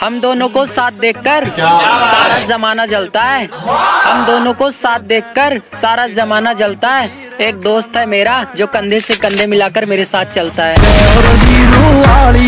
हम दोनों को साथ देखकर सारा जमाना जलता है। हम दोनों को साथ देखकर सारा जमाना जलता है। एक दोस्त है मेरा जो कंधे से कंधे मिलाकर मेरे साथ चलता है।